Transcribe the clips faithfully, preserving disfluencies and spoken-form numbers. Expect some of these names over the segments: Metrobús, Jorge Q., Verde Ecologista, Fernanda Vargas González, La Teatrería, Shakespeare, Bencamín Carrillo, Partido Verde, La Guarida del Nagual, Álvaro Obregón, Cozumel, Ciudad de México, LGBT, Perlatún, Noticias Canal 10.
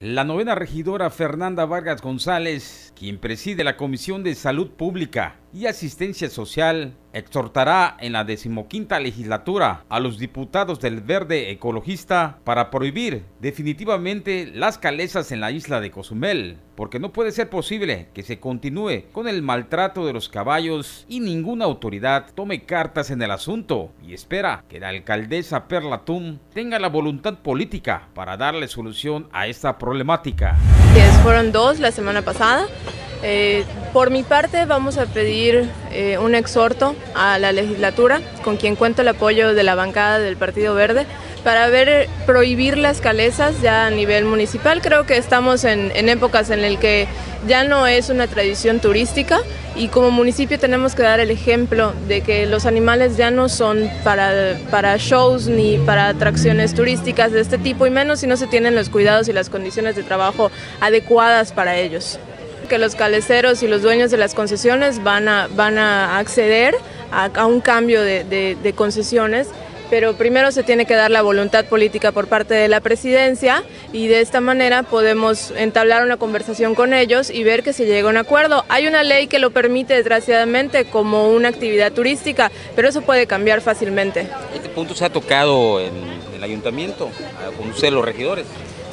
La novena regidora Fernanda Vargas González, quien preside la Comisión de Salud Pública y Asistencia Social, exhortará en la decimoquinta legislatura a los diputados del Verde Ecologista para prohibir definitivamente las calezas en la isla de Cozumel, porque no puede ser posible que se continúe con el maltrato de los caballos y ninguna autoridad tome cartas en el asunto, y espera que la alcaldesa Perlatún tenga la voluntad política para darle solución a esta problemática. Fueron dos la semana pasada. Eh, por mi parte vamos a pedir eh, un exhorto a la legislatura, con quien cuento el apoyo de la bancada del Partido Verde, para ver prohibir las calezas ya a nivel municipal. Creo que estamos en, en épocas en las que ya no es una tradición turística y como municipio tenemos que dar el ejemplo de que los animales ya no son para, para shows ni para atracciones turísticas de este tipo, y menos si no se tienen los cuidados y las condiciones de trabajo adecuadas para ellos. Que los caleceros y los dueños de las concesiones van a, van a acceder a, a un cambio de, de, de concesiones, pero primero se tiene que dar la voluntad política por parte de la presidencia, y de esta manera podemos entablar una conversación con ellos y ver que se llega a un acuerdo. Hay una ley que lo permite, desgraciadamente, como una actividad turística, pero eso puede cambiar fácilmente. ¿Este punto se ha tocado en el ayuntamiento, con ustedes los regidores?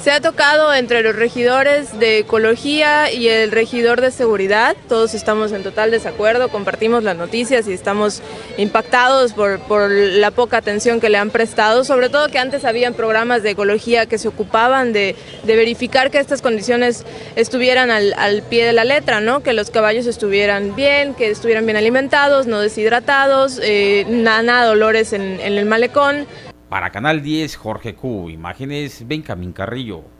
Se ha tocado entre los regidores de Ecología y el regidor de Seguridad. Todos estamos en total desacuerdo, compartimos las noticias y estamos impactados por, por la poca atención que le han prestado, sobre todo que antes habían programas de Ecología que se ocupaban de, de verificar que estas condiciones estuvieran al, al pie de la letra, ¿no? Que los caballos estuvieran bien, que estuvieran bien alimentados, no deshidratados, eh, nada, nada dolores en, en el malecón. Para Canal diez, Jorge Q., imágenes Bencamín Carrillo.